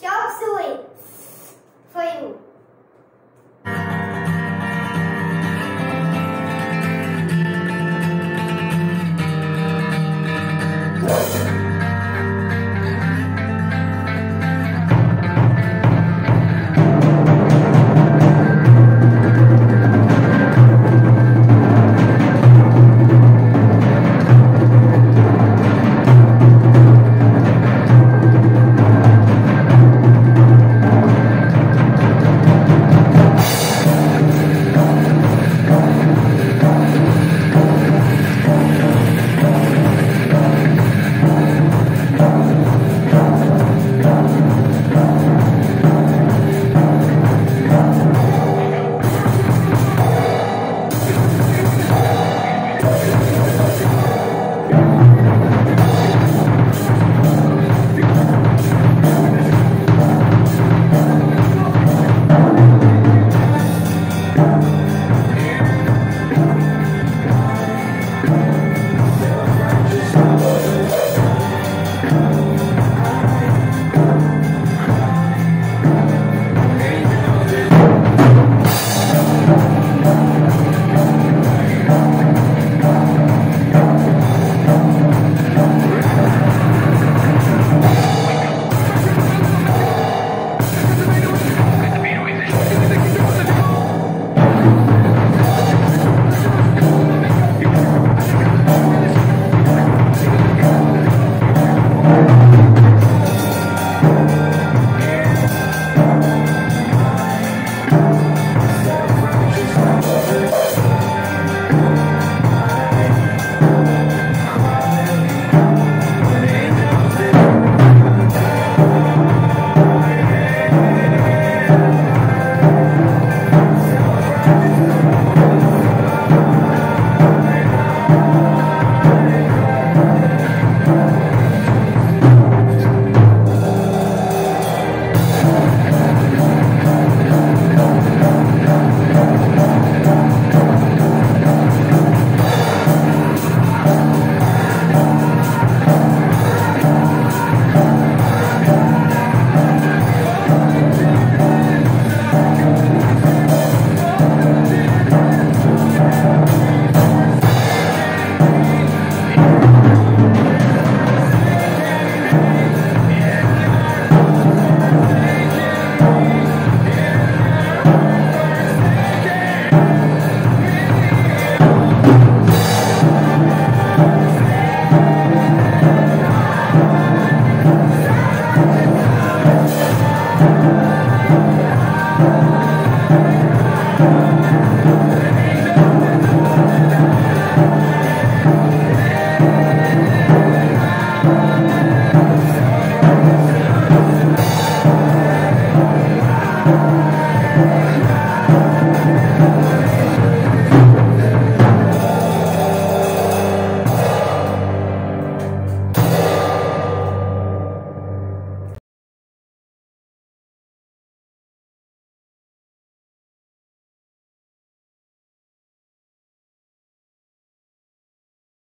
Chop Suey. Foi o